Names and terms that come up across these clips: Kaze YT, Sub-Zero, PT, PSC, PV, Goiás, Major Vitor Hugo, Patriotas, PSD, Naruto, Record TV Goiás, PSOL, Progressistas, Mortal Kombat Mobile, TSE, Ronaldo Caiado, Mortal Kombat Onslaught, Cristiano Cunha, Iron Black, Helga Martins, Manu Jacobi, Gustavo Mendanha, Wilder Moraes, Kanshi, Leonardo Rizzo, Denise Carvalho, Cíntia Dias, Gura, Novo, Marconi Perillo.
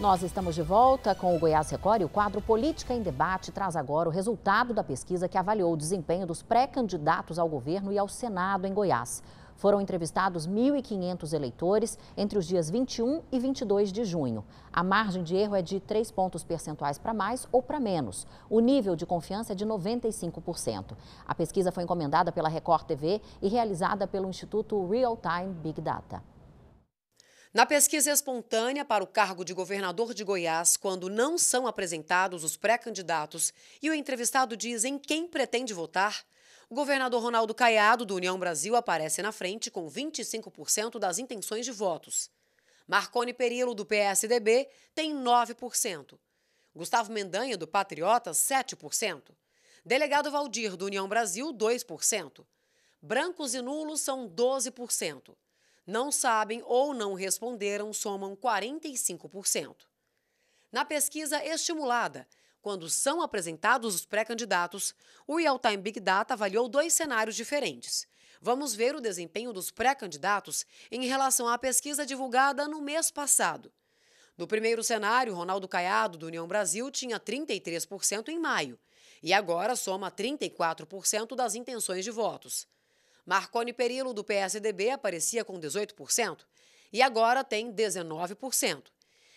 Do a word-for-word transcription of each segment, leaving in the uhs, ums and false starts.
Nós estamos de volta com o Goiás Record e o quadro Política em Debate traz agora o resultado da pesquisa que avaliou o desempenho dos pré-candidatos ao governo e ao Senado em Goiás. Foram entrevistados mil e quinhentos eleitores entre os dias vinte e um e vinte e dois de junho. A margem de erro é de três pontos percentuais para mais ou para menos. O nível de confiança é de noventa e cinco por cento. A pesquisa foi encomendada pela Record T V e realizada pelo Instituto Real Time Big Data. Na pesquisa espontânea para o cargo de governador de Goiás, quando não são apresentados os pré-candidatos e o entrevistado diz em quem pretende votar, o governador Ronaldo Caiado, do União Brasil, aparece na frente com vinte e cinco por cento das intenções de votos. Marconi Perillo, do P S D B, tem nove por cento. Gustavo Mendanha, do Patriotas, sete por cento. Delegado Valdir, do União Brasil, dois por cento. Brancos e nulos são doze por cento. Não sabem ou não responderam somam quarenta e cinco por cento. Na pesquisa estimulada, quando são apresentados os pré-candidatos, o Real Time Big Data avaliou dois cenários diferentes. Vamos ver o desempenho dos pré-candidatos em relação à pesquisa divulgada no mês passado. No primeiro cenário, Ronaldo Caiado, do União Brasil, tinha trinta e três por cento em maio e agora soma trinta e quatro por cento das intenções de votos. Marconi Perillo, do P S D B, aparecia com dezoito por cento e agora tem dezenove por cento.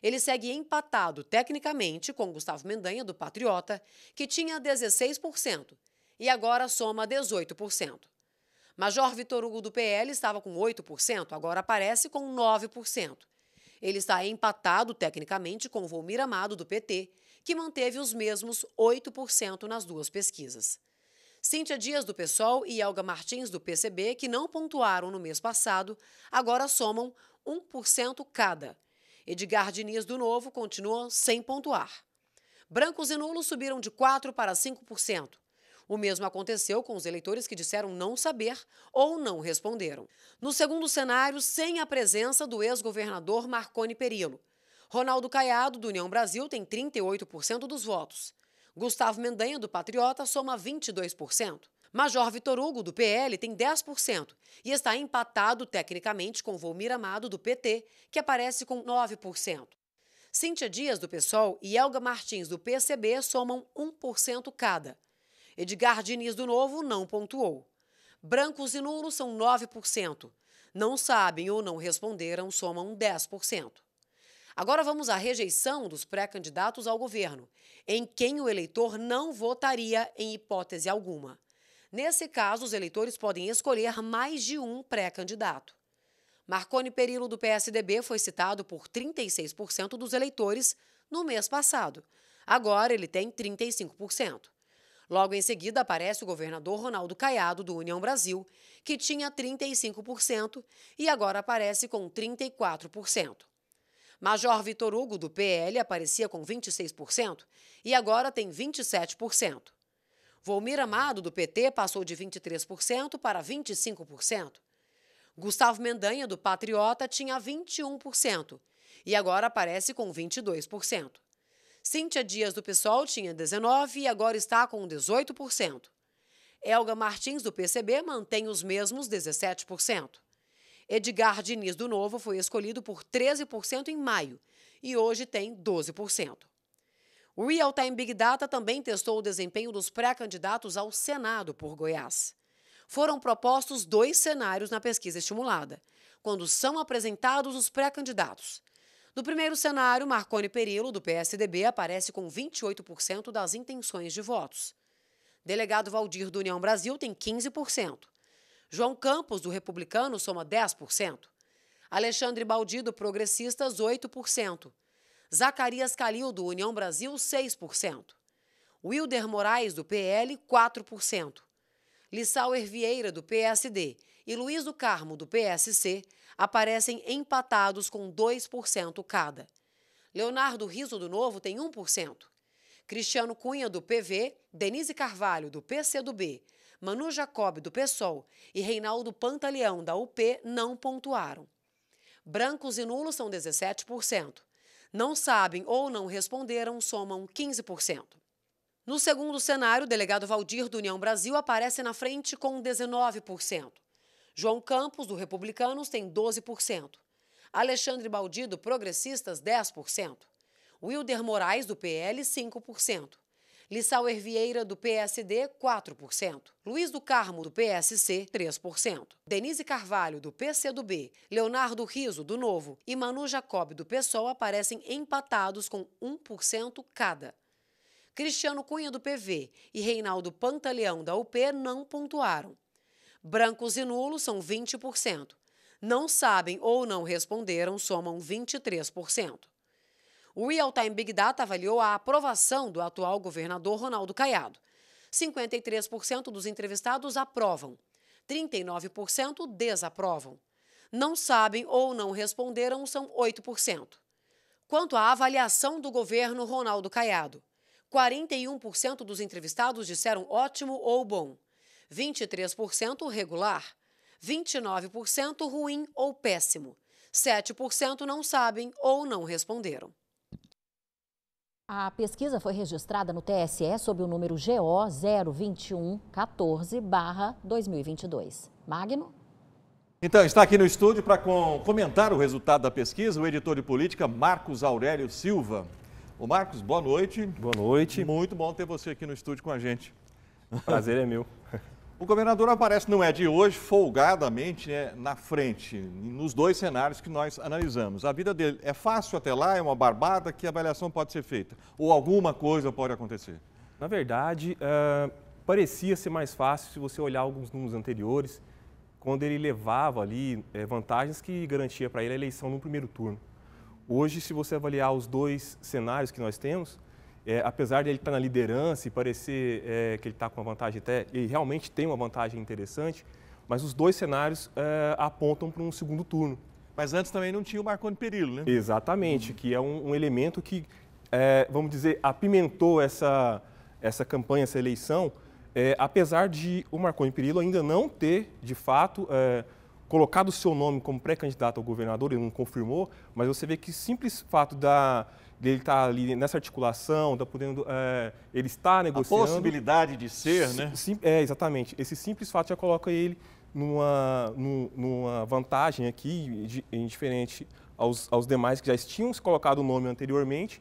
Ele segue empatado tecnicamente com Gustavo Mendanha, do Patriota, que tinha dezesseis por cento e agora soma dezoito por cento. Major Vitor Hugo, do P L, estava com oito por cento, agora aparece com nove por cento. Ele está empatado tecnicamente com Volmir Amado, do P T, que manteve os mesmos oito por cento nas duas pesquisas. Cíntia Dias, do P SOL, e Helga Martins, do P C B, que não pontuaram no mês passado, agora somam um por cento cada. Edgar Diniz, do Novo, continua sem pontuar. Brancos e nulos subiram de quatro por cento para cinco por cento. O mesmo aconteceu com os eleitores que disseram não saber ou não responderam. No segundo cenário, sem a presença do ex-governador Marconi Perillo. Ronaldo Caiado, do União Brasil, tem trinta e oito por cento dos votos. Gustavo Mendanha, do Patriota, soma vinte e dois por cento. Major Vitor Hugo, do P L, tem dez por cento e está empatado tecnicamente com Volmir Amado, do P T, que aparece com nove por cento. Cíntia Dias, do P SOL, e Helga Martins, do P C B, somam um por cento cada. Edgar Diniz, do Novo, não pontuou. Brancos e nulos são nove por cento. Não sabem ou não responderam, somam dez por cento. Agora vamos à rejeição dos pré-candidatos ao governo, em quem o eleitor não votaria em hipótese alguma. Nesse caso, os eleitores podem escolher mais de um pré-candidato. Marconi Perillo, do P S D B, foi citado por trinta e seis por cento dos eleitores no mês passado. Agora ele tem trinta e cinco por cento. Logo em seguida aparece o governador Ronaldo Caiado, do União Brasil, que tinha trinta e cinco por cento e agora aparece com trinta e quatro por cento. Major Vitor Hugo, do P L, aparecia com vinte e seis por cento e agora tem vinte e sete por cento. Volmir Amado, do P T, passou de vinte e três por cento para vinte e cinco por cento. Gustavo Mendanha, do Patriota, tinha vinte e um por cento e agora aparece com vinte e dois por cento. Cíntia Dias, do P SOL, tinha dezenove por cento e agora está com dezoito por cento. Helga Martins, do P C B, mantém os mesmos dezessete por cento. Edgar Diniz, do Novo, foi escolhido por treze por cento em maio e hoje tem doze por cento. O Real Time Big Data também testou o desempenho dos pré-candidatos ao Senado por Goiás. Foram propostos dois cenários na pesquisa estimulada, quando são apresentados os pré-candidatos. No primeiro cenário, Marconi Perillo, do P S D B, aparece com vinte e oito por cento das intenções de votos. Delegado Valdir, do União Brasil, tem quinze por cento. João Campos, do Republicano, soma dez por cento. Alexandre Baldi, do Progressistas, oito por cento. Zacarias Calil, do União Brasil, seis por cento. Wilder Moraes, do P L, quatro por cento. Lissauer Vieira, do P S D, e Luiz do Carmo, do P S C, aparecem empatados com dois por cento cada. Leonardo Rizzo, do Novo, tem um por cento. Cristiano Cunha, do P V, Denise Carvalho, do P C B, Manu Jacob, do P SOL, e Reinaldo Pantaleão, da U P, não pontuaram. Brancos e nulos são dezessete por cento. Não sabem ou não responderam, somam quinze por cento. No segundo cenário, o delegado Valdir, do União Brasil, aparece na frente com dezenove por cento. João Campos, do Republicanos, tem doze por cento. Alexandre Baldi, do Progressistas, dez por cento. Wilder Moraes, do P L, cinco por cento. Lissauer Vieira, do P S D, quatro por cento. Luiz do Carmo, do P S C, três por cento. Denise Carvalho, do P C B, Leonardo Rizzo, do Novo, e Manu Jacob, do P SOL, aparecem empatados com um por cento cada. Cristiano Cunha, do P V, e Reinaldo Pantaleão, da U P, não pontuaram. Brancos e nulos são vinte por cento. Não sabem ou não responderam somam vinte e três por cento. O Real Time Big Data avaliou a aprovação do atual governador Ronaldo Caiado. cinquenta e três por cento dos entrevistados aprovam, trinta e nove por cento desaprovam. Não sabem ou não responderam são oito por cento. Quanto à avaliação do governo Ronaldo Caiado, quarenta e um por cento dos entrevistados disseram ótimo ou bom, vinte e três por cento regular, vinte e nove por cento ruim ou péssimo, sete por cento não sabem ou não responderam. A pesquisa foi registrada no T S E sob o número G O zero dois um um quatro barra dois mil e vinte e dois. Magno? Então, está aqui no estúdio para comentar o resultado da pesquisa o editor de política Marcos Aurélio Silva. Ô Marcos, boa noite. Boa noite. Muito bom ter você aqui no estúdio com a gente. Prazer é meu. O governador aparece, não é de hoje, folgadamente, né, na frente, nos dois cenários que nós analisamos. A vida dele é fácil até lá, é uma barbada, que avaliação pode ser feita? Ou alguma coisa pode acontecer? Na verdade, uh, parecia ser mais fácil se você olhar alguns números anteriores, quando ele levava ali eh, vantagens que garantia para ele a eleição no primeiro turno. Hoje, se você avaliar os dois cenários que nós temos, É, apesar de ele estar na liderança e parecer é, que ele está com uma vantagem até, ele realmente tem uma vantagem interessante, mas os dois cenários é, apontam para um segundo turno. Mas antes também não tinha o Marconi Perillo, né? Exatamente, uhum. Que é um, um elemento que, é, vamos dizer, apimentou essa, essa campanha, essa eleição, é, apesar de o Marconi Perillo ainda não ter, de fato, é, colocado o seu nome como pré-candidato ao governador, ele não confirmou, mas você vê que o simples fato da... ele está ali nessa articulação, tá podendo, é, ele está negociando... A possibilidade de ser, sim, né? Sim, é, exatamente. Esse simples fato já coloca ele numa, numa vantagem aqui, indiferente aos, aos demais que já tinham colocado o nome anteriormente,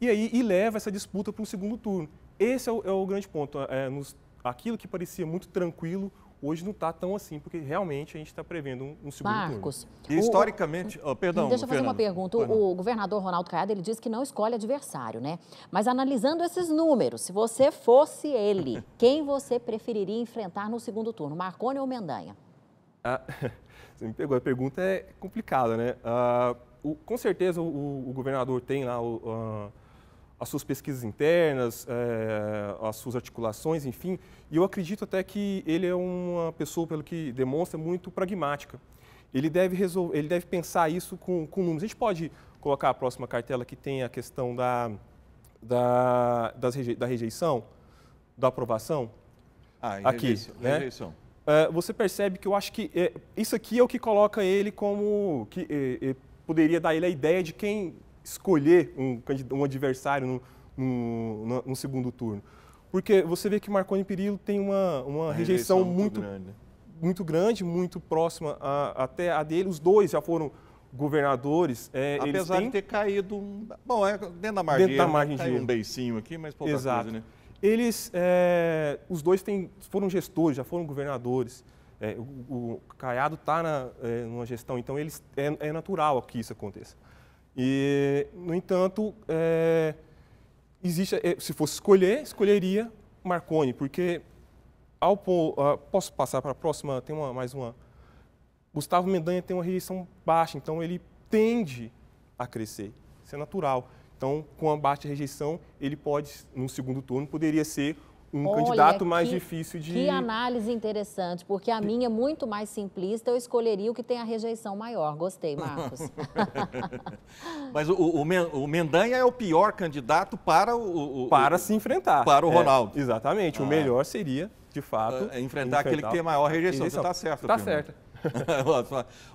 e aí e leva essa disputa para um segundo turno. Esse é o, é o grande ponto. É, nos, aquilo que parecia muito tranquilo, hoje não está tão assim, porque realmente a gente está prevendo um, um segundo Marcos, turno. E historicamente... O, oh, perdão, deixa eu fazer Fernando. uma pergunta. O, o governador Ronaldo Caiado, ele diz que não escolhe adversário, né? Mas analisando esses números, se você fosse ele, quem você preferiria enfrentar no segundo turno, Marconi ou Mendanha? Ah, você me pegou. A pergunta é complicada, né? Ah, o, com certeza o, o governador tem lá o... A, as suas pesquisas internas, é, as suas articulações, enfim. E eu acredito até que ele é uma pessoa, pelo que demonstra, muito pragmática. Ele deve, resolver, ele deve pensar isso com, com números. A gente pode colocar a próxima cartela que tem a questão da, da, das reje, da rejeição, da aprovação? Ah, em aqui, rejeição. Né? rejeição. É, você percebe que eu acho que é, isso aqui é o que coloca ele como... que é, é, poderia dar ele a ideia de quem... escolher um, um adversário no, no, no segundo turno. Porque você vê que Marconi Perillo tem uma, uma, uma rejeição, rejeição muito, muito, grande. muito grande, muito próxima a, até a dele. Os dois já foram governadores. É, Apesar eles têm... de ter caído, bom, é dentro da margem, dentro da margem de um beicinho aqui, mas pouca Exato. coisa, né? Eles, é, os dois têm, foram gestores, já foram governadores. É, o, o Caiado está na é, numa gestão, então eles, é, é natural que isso aconteça. E, no entanto, é, existe, se fosse escolher, escolheria Marconi, porque ao posso passar para a próxima, tem uma, mais uma. Gustavo Mendanha tem uma rejeição baixa, então ele tende a crescer, isso é natural. Então, com a baixa rejeição, ele pode, no segundo turno, poderia ser um Olha, candidato mais que, difícil de... Que análise interessante, porque a minha é muito mais simplista, eu escolheria o que tem a rejeição maior. Gostei, Marcos. Mas o, o, o Mendanha é o pior candidato para o... o para o, se enfrentar. Para o Ronaldo. É, exatamente, ah. o melmelhor seria, de fato... É, enfrentar, enfrentar aquele que tem a maior rejeição, rejeição. Você está certo. Está certo.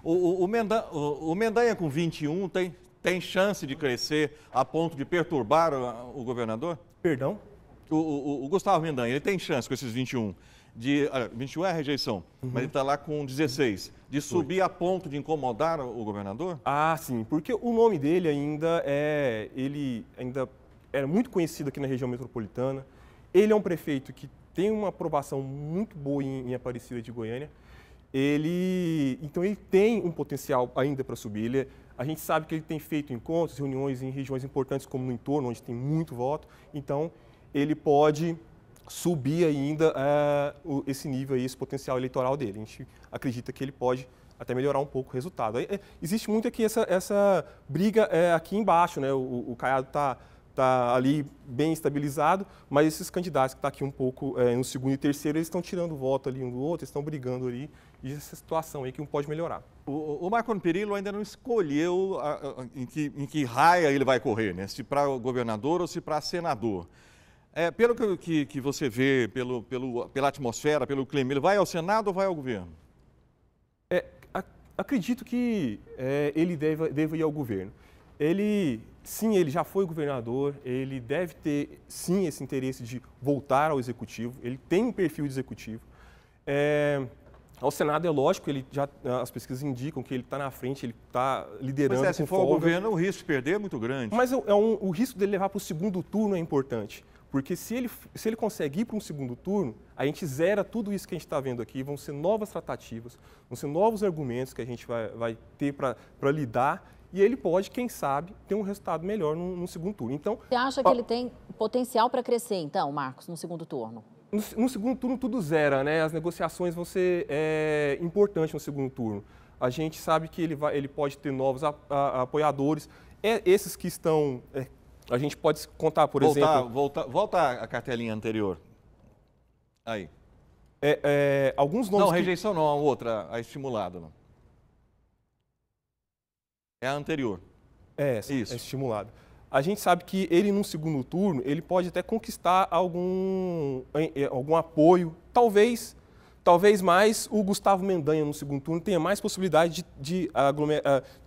o, o, Mendanha, o, o Mendanha com vinte e um tem, tem chance de crescer a ponto de perturbar o, o governador? Perdão? O, o, o Gustavo Mendanha, ele tem chance com esses vinte e um de olha, vinte e um é a rejeição, uhum. mas ele está lá com dezesseis, de subir a ponto de incomodar o governador? Ah, sim, porque o nome dele ainda é, ele ainda é muito conhecido aqui na região metropolitana. Ele é um prefeito que tem uma aprovação muito boa em, em Aparecida de Goiânia. Ele, então ele tem um potencial ainda para subir. Ele, a gente sabe que ele tem feito encontros, reuniões em regiões importantes como no entorno, onde tem muito voto. Então ele pode subir ainda uh, esse nível aí, esse potencial eleitoral dele. A gente acredita que ele pode até melhorar um pouco o resultado. Aí, é, existe muito aqui essa, essa briga é, aqui embaixo, né? O, o Caiado está tá ali bem estabilizado, mas esses candidatos que estão tá aqui um pouco é, no segundo e terceiro, eles estão tirando voto ali um do outro, estão brigando ali, e essa situação aí que um pode melhorar. O, o Marconi Perillo ainda não escolheu a, a, em, que, em que raia ele vai correr, né? Se para governador ou se para senador. É, pelo que, que, que você vê, pelo, pelo, pela atmosfera, pelo clima, ele vai ao Senado ou vai ao governo? É, a, acredito que é, ele deve, deve ir ao governo. Ele, sim, ele já foi governador, ele deve ter, sim, esse interesse de voltar ao executivo, ele tem um perfil de executivo. É, ao Senado, é lógico, ele já, as pesquisas indicam que ele está na frente, ele está liderando. Mas é, se for ao governo, o risco de perder é muito grande. Mas é um, o risco dele levar para o segundo turno é importante. Porque se ele, se ele consegue ir para um segundo turno, a gente zera tudo isso que a gente está vendo aqui, vão ser novas tratativas, vão ser novos argumentos que a gente vai, vai ter para lidar, e ele pode, quem sabe, ter um resultado melhor no, no segundo turno. Então, você acha que ó, ele tem potencial para crescer, então, Marcos, no segundo turno? No, no segundo turno tudo zera, né? As negociações vão ser é, importantes no segundo turno. A gente sabe que ele, vai, ele pode ter novos a, a, apoiadores, é, esses que estão... É, a gente pode contar, por voltar, exemplo... Volta, volta a cartelinha anterior. Aí. É, é, alguns nomes... Não, que... rejeição não, a outra, a estimulada. Não. É a anterior. É essa, isso. É estimulada. A gente sabe que ele, num segundo turno, ele pode até conquistar algum, algum apoio. Talvez, talvez mais o Gustavo Mendanha, no segundo turno, tenha mais possibilidade de, de,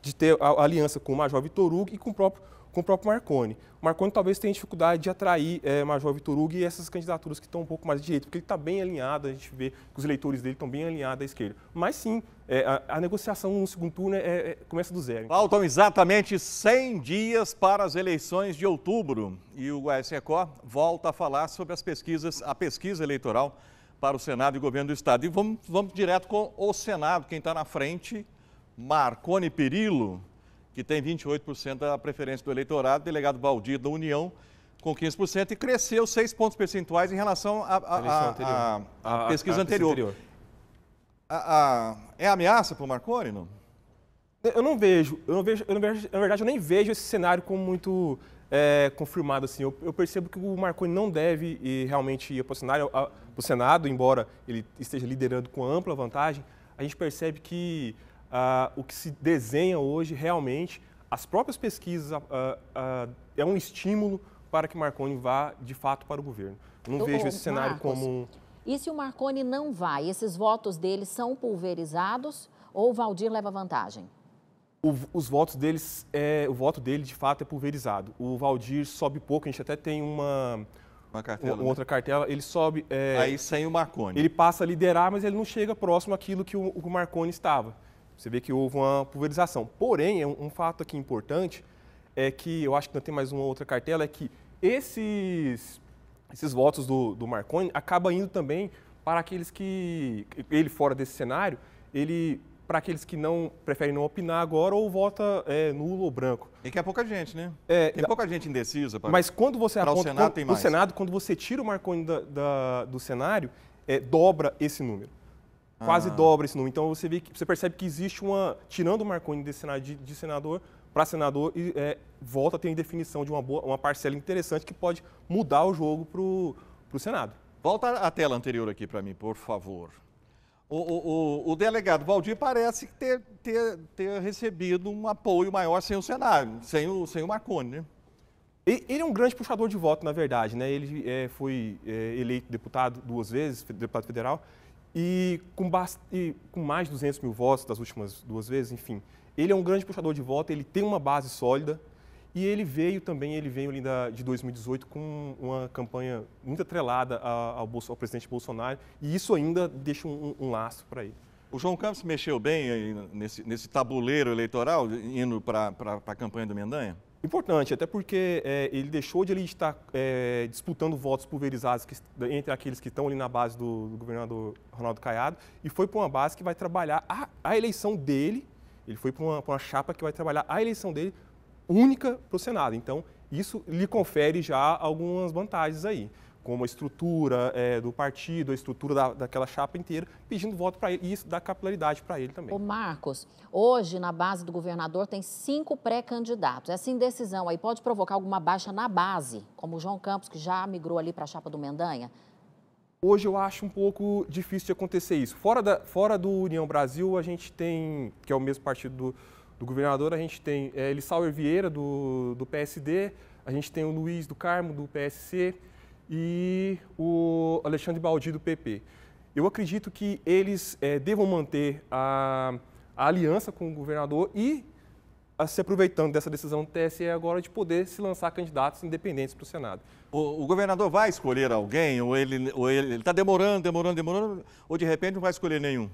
de ter a aliança com o Major Vitor Hugo e com o próprio... com o próprio Marconi. O Marconi talvez tenha dificuldade de atrair é, Major Vitor Hugo e essas candidaturas que estão um pouco mais de direita, porque ele está bem alinhado, a gente vê que os eleitores dele estão bem alinhados à esquerda. Mas sim, é, a, a negociação no segundo turno é, é, começa do zero. Faltam exatamente cem dias para as eleições de outubro e o Goiás Record volta a falar sobre as pesquisas, a pesquisa eleitoral para o Senado e o governo do Estado. E vamos, vamos direto com o Senado, quem está na frente, Marconi Perillo, que tem vinte e oito por cento da preferência do eleitorado, delegado Valdir da União, com quinze por cento, e cresceu seis pontos percentuais em relação à pesquisa anterior. A, a, é ameaça para o Marconi, não? Eu não vejo, eu não vejo, eu não vejo, na verdade eu nem vejo esse cenário como muito é, confirmado. Assim. Eu, eu percebo que o Marconi não deve ir, realmente ir para o cenário, a, pro Senado, embora ele esteja liderando com ampla vantagem, a gente percebe que Uh, o que se desenha hoje, realmente, as próprias pesquisas uh, uh, é um estímulo para que Marconi vá, de fato, para o governo. Eu não eu, vejo esse cenário Marcos, como... E se o Marconi não vai, esses votos dele são pulverizados ou o Valdir leva vantagem? O, os votos deles, é, o voto dele, de fato, é pulverizado. O Valdir sobe pouco, a gente até tem uma... Uma cartela, uma, né? Outra cartela, ele sobe... É, aí sem o Marconi. Ele passa a liderar, mas ele não chega próximo àquilo que o, o Marconi estava. Você vê que houve uma pulverização. Porém, um, um fato aqui importante é que, eu acho que não tem mais uma outra cartela, é que esses, esses votos do, do Marconi acabam indo também para aqueles que, ele fora desse cenário, ele para aqueles que não preferem não opinar agora ou vota é, nulo ou branco. E que é pouca gente, né? É, tem pouca gente indecisa. Para, mas quando você aponta o Senado, quando, no Senado, quando você tira o Marconi da, da, do cenário, é, dobra esse número. Quase ah. dobra esse número. Então você, vê que, você percebe que existe uma... Tirando o Marconi desse cenário de, de senador para senador, e, é, volta a ter a definição de uma, boa, uma parcela interessante que pode mudar o jogo para o Senado. Volta a tela anterior aqui para mim, por favor. O, o, o, o delegado Valdir parece ter, ter, ter recebido um apoio maior sem o Senado, sem o, sem o Marconi, né? Ele é um grande puxador de voto, na verdade, né? Ele é, foi é, eleito deputado duas vezes, deputado federal... E com, base, e com mais de duzentos mil votos das últimas duas vezes, enfim, ele é um grande puxador de voto, ele tem uma base sólida E ele veio também, ele veio ali da, de dois mil e dezoito com uma campanha muito atrelada ao, ao presidente Bolsonaro, e isso ainda deixa um, um laço para ele. O João Campos mexeu bem nesse, nesse tabuleiro eleitoral, indo para a campanha do Mendanha? Importante, até porque é, ele deixou de ele estar é, disputando votos pulverizados que, entre aqueles que estão ali na base do, do governador Ronaldo Caiado, e foi para uma base que vai trabalhar a, a eleição dele, ele foi para uma, uma chapa que vai trabalhar a eleição dele única para o Senado. Então, isso lhe confere já algumas vantagens aí, como a estrutura é, do partido, a estrutura da, daquela chapa inteira, pedindo voto para ele, e isso dá capilaridade para ele também. Ô Marcos, hoje na base do governador tem cinco pré-candidatos. Essa indecisão aí pode provocar alguma baixa na base, como o João Campos, que já migrou ali para a chapa do Mendanha? Hoje eu acho um pouco difícil de acontecer isso. Fora, da, fora do União Brasil, a gente tem, que é o mesmo partido do... Do governador, a gente tem é, Lissauer Vieira, do, do P S D, a gente tem o Luiz do Carmo, do P S C, e o Alexandre Baldi, do P P. Eu acredito que eles é, devam manter a, a aliança com o governador e, a, se aproveitando dessa decisão do T S E agora, de poder se lançar candidatos independentes para o Senado. O, o governador vai escolher alguém, ou ele ou ele está demorando, demorando, demorando, ou de repente não vai escolher nenhum?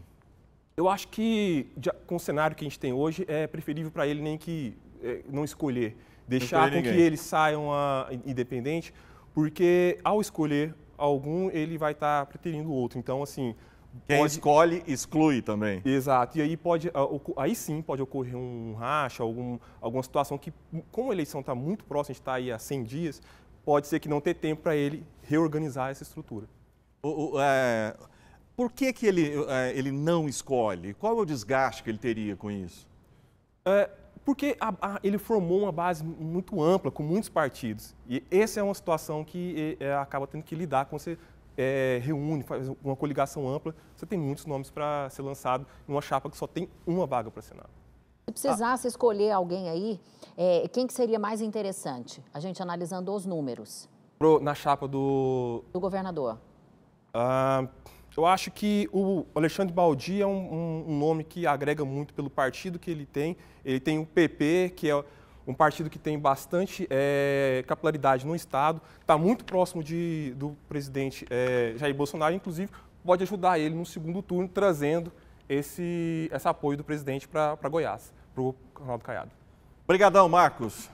Eu acho que, com o cenário que a gente tem hoje, é preferível para ele nem que é, não escolher. Deixar com que eles saiam independente, porque ao escolher algum, ele vai estar preterindo o outro. Então, assim... Quem pode... escolhe, exclui também. Exato. E aí, pode, aí sim pode ocorrer um racha, algum, alguma situação que, como a eleição está muito próxima, a gente está aí há cem dias, pode ser que não tenha tempo para ele reorganizar essa estrutura. O... o é... Por que que ele, ele não escolhe? Qual é o desgaste que ele teria com isso? É, porque a, a, ele formou uma base muito ampla, com muitos partidos. E essa é uma situação que é, acaba tendo que lidar quando você é, reúne, faz uma coligação ampla. Você tem muitos nomes para ser lançado em uma chapa que só tem uma vaga para Senado. Se precisasse ah. escolher alguém aí, é, quem que seria mais interessante? A gente analisando os números. Pro, na chapa do... Do governador. Ah... Eu acho que o Alexandre Baldi é um, um, um nome que agrega muito pelo partido que ele tem. Ele tem o P P, que é um partido que tem bastante é, capilaridade no Estado, está muito próximo de, do presidente é, Jair Bolsonaro, inclusive pode ajudar ele no segundo turno, trazendo esse, esse apoio do presidente para Goiás, para o Ronaldo Caiado. Obrigadão, Marcos.